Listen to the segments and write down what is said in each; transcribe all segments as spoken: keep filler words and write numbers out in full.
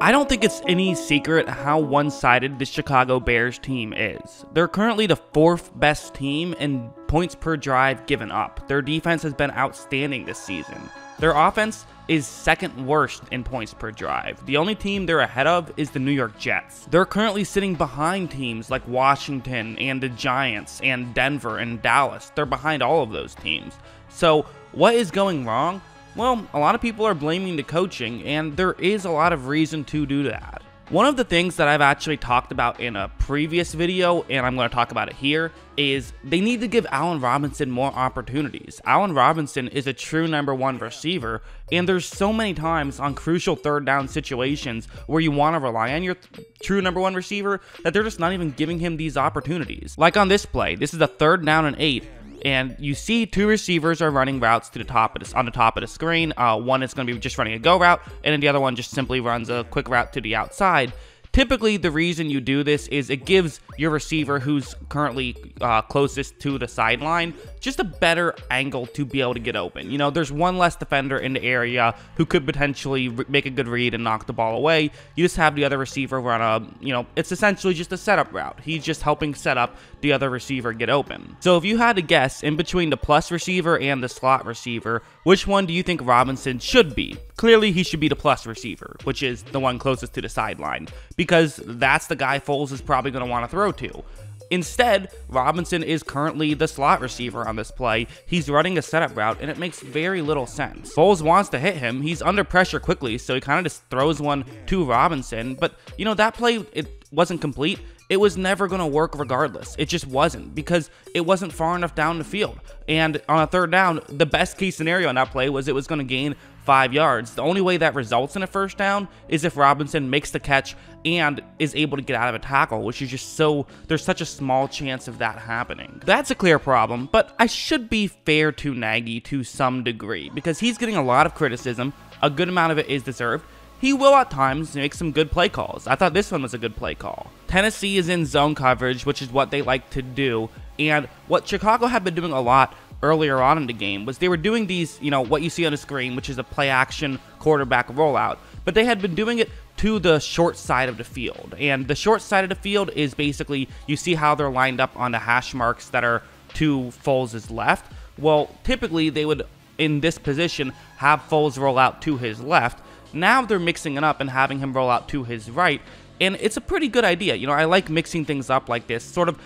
I don't think it's any secret how one-sided the Chicago Bears team is. They're currently the fourth best team in points per drive given up. Their defense has been outstanding this season. Their offense is second worst in points per drive. The only team they're ahead of is the New York Jets. They're currently sitting behind teams like Washington and the Giants and Denver and Dallas. They're behind all of those teams. So what is going wrong? Well, a lot of people are blaming the coaching, and there is a lot of reason to do that. One of the things that I've actually talked about in a previous video, and I'm going to talk about it here, is they need to give Allen Robinson more opportunities. Allen Robinson is a true number one receiver, and there's so many times on crucial third down situations where you want to rely on your true number one receiver that they're just not even giving him these opportunities. Like on this play, this is a third down and eight. And you see two receivers are running routes to the top of this, on the top of the screen. Uh, one is going to be just running a go route, and then the other one just simply runs a quick route to the outside. Typically, the reason you do this is it gives your receiver who's currently uh, closest to the sideline just a better angle to be able to get open. You know, there's one less defender in the area who could potentially make a good read and knock the ball away. You just have the other receiver run a, you know, it's essentially just a setup route. He's just helping set up the other receiver get open. So if you had to guess in between the plus receiver and the slot receiver, which one do you think Robinson should be? Clearly, he should be the plus receiver, which is the one closest to the sideline, because that's the guy Foles is probably going to want to throw to. Instead, Robinson is currently the slot receiver on this play. He's running a setup route, and it makes very little sense. Foles wants to hit him. He's under pressure quickly, so he kind of just throws one to Robinson. But, you know, that play, it wasn't complete. It was never going to work regardless. It just wasn't, because it wasn't far enough down the field. And on a third down, the best case scenario on that play was it was going to gain five yards. The only way that results in a first down is if Robinson makes the catch and is able to get out of a tackle, which is just so, there's such a small chance of that happening. That's a clear problem, but I should be fair to Nagy to some degree, because he's getting a lot of criticism. A good amount of it is deserved. He will at times make some good play calls. I thought this one was a good play call. Tennessee is in zone coverage, which is what they like to do. And what Chicago had been doing a lot earlier on in the game was they were doing these, you know, what you see on the screen, which is a play action quarterback rollout. But they had been doing it to the short side of the field. And the short side of the field is basically, you see how they're lined up on the hash marks that are to Foles' left. Well, typically they would, in this position, have Foles roll out to his left. Now they're mixing it up and having him roll out to his right, and it's a pretty good idea. You know, I like mixing things up like this, sort of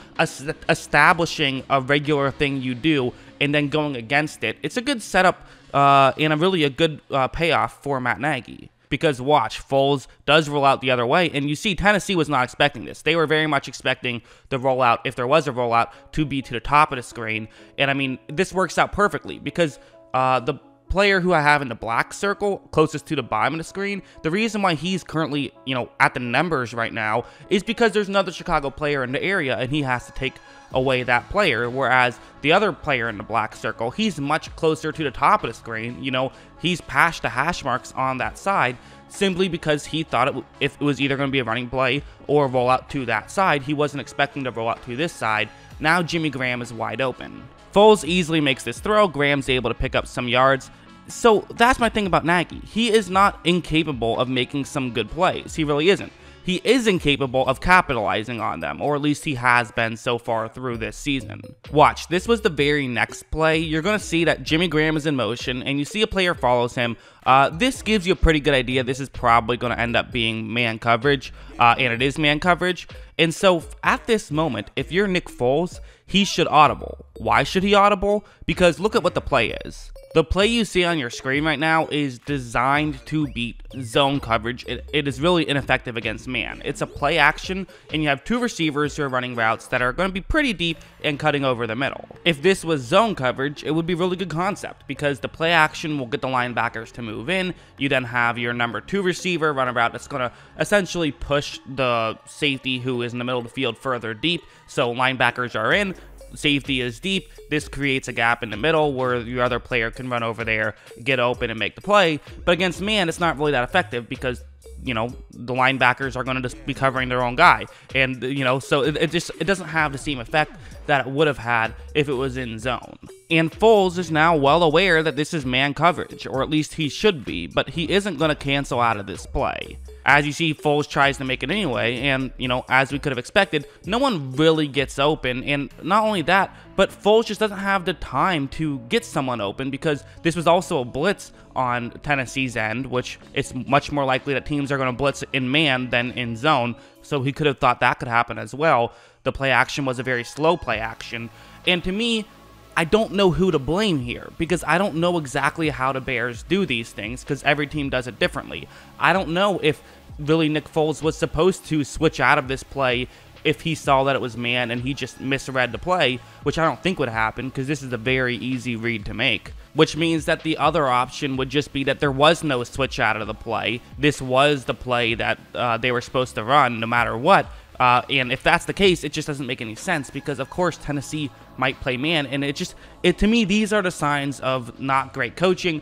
establishing a regular thing you do and then going against it. It's a good setup uh, and a really a good uh, payoff for Matt Nagy. Because watch, Foles does roll out the other way, and you see Tennessee was not expecting this. They were very much expecting the rollout, if there was a rollout, to be to the top of the screen. And I mean, this works out perfectly because uh, the player who I have in the black circle closest to the bottom of the screen, the reason why he's currently, you know, at the numbers right now is because there's another Chicago player in the area and he has to take away that player, whereas the other player in the black circle, he's much closer to the top of the screen. You know, he's past the hash marks on that side simply because he thought it, if it was either going to be a running play or a rollout to that side, he wasn't expecting to roll out to this side. Now Jimmy Graham is wide open. Foles easily makes this throw. Graham's able to pick up some yards. So that's my thing about Nagy. He is not incapable of making some good plays. He really isn't. He is incapable of capitalizing on them, or at least he has been so far through this season. Watch, this was the very next play. You're going to see that Jimmy Graham is in motion, and you see a player follows him. Uh, this gives you a pretty good idea. This is probably going to end up being man coverage, uh, and it is man coverage. And so at this moment, if you're Nick Foles, he should audible. Why should he audible? Because look at what the play is. The play you see on your screen right now is designed to beat zone coverage. It, it is really ineffective against man. It's a play action, and you have two receivers who are running routes that are going to be pretty deep and cutting over the middle. If this was zone coverage, it would be a really good concept because the play action will get the linebackers to move in. You then have your number two receiver run a route that's going to essentially push the safety who is in the middle of the field further deep, so linebackers are in. Safety is deep. This creates a gap in the middle where your other player can run over there, get open, and make the play. But against man, it's not really that effective because, you know, the linebackers are going to just be covering their own guy. And, you know, so it, it just it doesn't have the same effect that it would have had if it was in zone. And Foles is now well aware that this is man coverage, or at least he should be, but he isn't going to cancel out of this play. As you see, Foles tries to make it anyway, and, you know, as we could have expected, no one really gets open, and not only that, but Foles just doesn't have the time to get someone open because this was also a blitz on Tennessee's end, which it's much more likely that teams are going to blitz in man than in zone, so he could have thought that could happen as well. The play action was a very slow play action, and to me, I don't know who to blame here, because I don't know exactly how the Bears do these things, because every team does it differently. I don't know if really Nick Foles was supposed to switch out of this play if he saw that it was man and he just misread the play, which I don't think would happen, because this is a very easy read to make. Which means that the other option would just be that there was no switch out of the play. This was the play that uh, they were supposed to run no matter what. Uh, and if that's the case, it just doesn't make any sense because, of course, Tennessee might play man. And it just, it to me, these are the signs of not great coaching,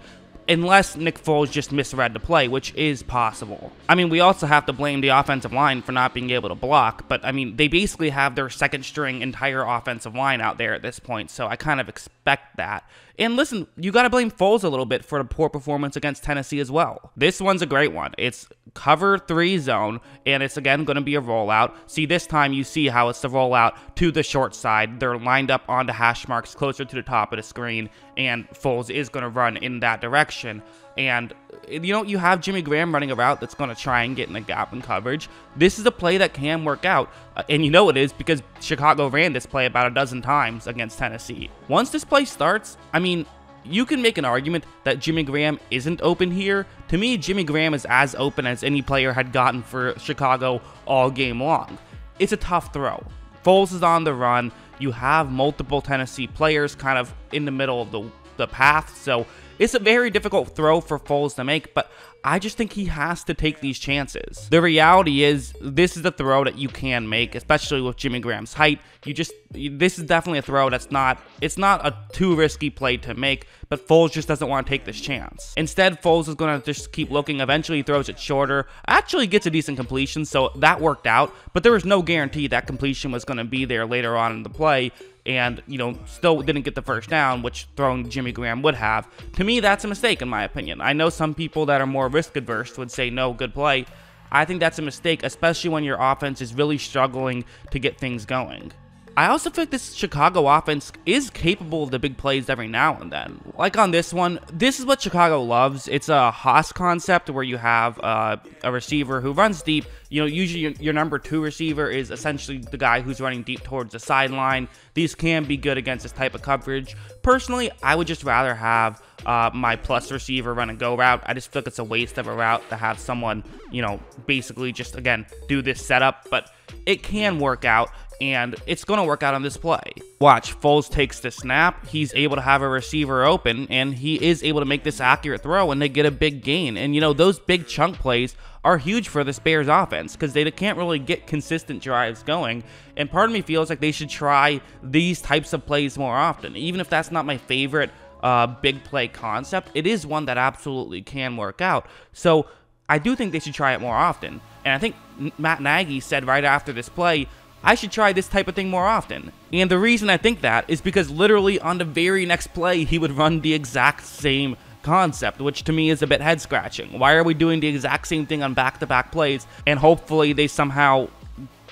unless Nick Foles just misread the play, which is possible. I mean, we also have to blame the offensive line for not being able to block, but I mean, they basically have their second string entire offensive line out there at this point, so I kind of expect that. And listen, you gotta blame Foles a little bit for the poor performance against Tennessee as well. This one's a great one. It's cover three zone, and it's again gonna be a rollout. See, this time you see how it's the rollout to the short side. They're lined up on the hash marks closer to the top of the screen, and Foles is gonna run in that direction. And, you know, you have Jimmy Graham running a route that's going to try and get in the gap in coverage. This is a play that can work out, and you know it is because Chicago ran this play about a dozen times against Tennessee. Once this play starts, I mean, you can make an argument that Jimmy Graham isn't open here. To me, Jimmy Graham is as open as any player had gotten for Chicago all game long. It's a tough throw. Foles is on the run. You have multiple Tennessee players kind of in the middle of the, the path, so it's a very difficult throw for Foles to make, but I just think he has to take these chances. The reality is, this is a throw that you can make, especially with Jimmy Graham's height. You just, this is definitely a throw that's not, it's not a too risky play to make, but Foles just doesn't want to take this chance. Instead, Foles is going to just keep looking. Eventually, he throws it shorter, actually gets a decent completion, so that worked out, but there was no guarantee that completion was going to be there later on in the play. And, you know, still didn't get the first down, which throwing Jimmy Graham would have. To me, that's a mistake, in my opinion. I know some people that are more risk-averse would say, no, good play. I think that's a mistake, especially when your offense is really struggling to get things going. I also think this Chicago offense is capable of the big plays every now and then. Like on this one, this is what Chicago loves. It's a Haas concept where you have uh, a receiver who runs deep. You know, usually your, your number two receiver is essentially the guy who's running deep towards the sideline. These can be good against this type of coverage. Personally, I would just rather have uh, my plus receiver run a go route. I just feel like it's a waste of a route to have someone, you know, basically just, again, do this setup. But it can work out. And it's going to work out on this play. Watch, Foles takes the snap. He's able to have a receiver open, and he is able to make this accurate throw, and they get a big gain. And, you know, those big chunk plays are huge for this Bears offense because they can't really get consistent drives going. And part of me feels like they should try these types of plays more often. Even if that's not my favorite uh, big play concept, it is one that absolutely can work out. So I do think they should try it more often. And I think Matt Nagy said right after this play, I should try this type of thing more often. And the reason I think that is because literally on the very next play, he would run the exact same concept, which to me is a bit head-scratching. Why are we doing the exact same thing on back-to-back plays? And hopefully they somehow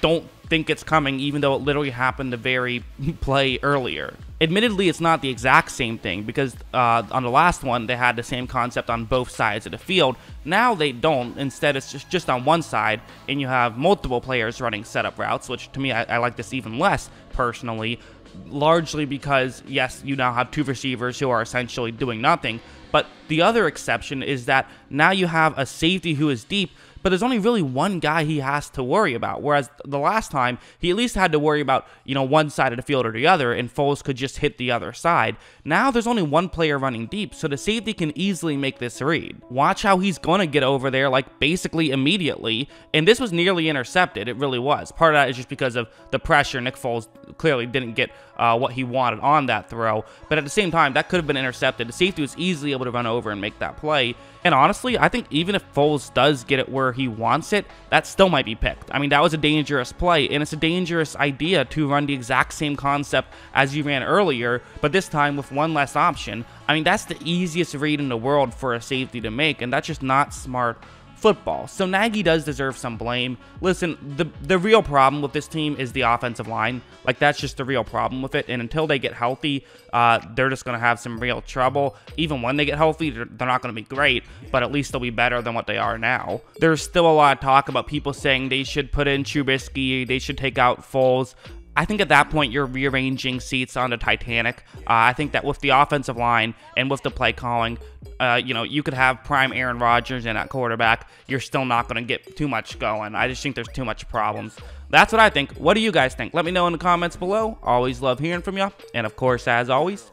don't think it's coming, even though it literally happened the very play earlier. Admittedly, it's not the exact same thing because uh, on the last one, they had the same concept on both sides of the field. Now they don't. Instead, it's just, just on one side, and you have multiple players running setup routes, which to me, I, I like this even less personally, largely because, yes, you now have two receivers who are essentially doing nothing. But the other exception is that now you have a safety who is deep, but there's only really one guy he has to worry about, whereas the last time, he at least had to worry about, you know, one side of the field or the other, and Foles could just hit the other side. Now there's only one player running deep, so the safety can easily make this read. Watch how he's going to get over there, like, basically immediately, and this was nearly intercepted. It really was. Part of that is just because of the pressure. Nick Foles clearly didn't get uh, what he wanted on that throw, but at the same time, that could have been intercepted. The safety was easily able to run over and make that play, and honestly, I think even if Foles does get it where wherever he wants it, that still might be picked. I mean, that was a dangerous play, and it's a dangerous idea to run the exact same concept as you ran earlier, but this time with one less option. I mean, that's the easiest read in the world for a safety to make, and that's just not smart football. So Nagy does deserve some blame. Listen, the the real problem with this team is the offensive line. Like, that's just the real problem with it. And until they get healthy, uh, they're just going to have some real trouble. Even when they get healthy, they're, they're not going to be great, but at least they'll be better than what they are now. There's still a lot of talk about people saying they should put in Trubisky, they should take out Foles. I think at that point, you're rearranging seats on the Titanic. Uh, I think that with the offensive line and with the play calling, uh, you know, you could have prime Aaron Rodgers in at quarterback. You're still not going to get too much going. I just think there's too much problems. That's what I think. What do you guys think? Let me know in the comments below. Always love hearing from you. And of course, as always,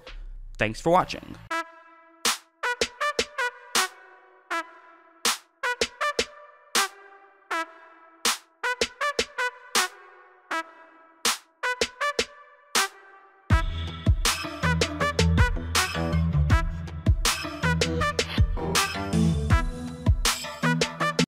thanks for watching.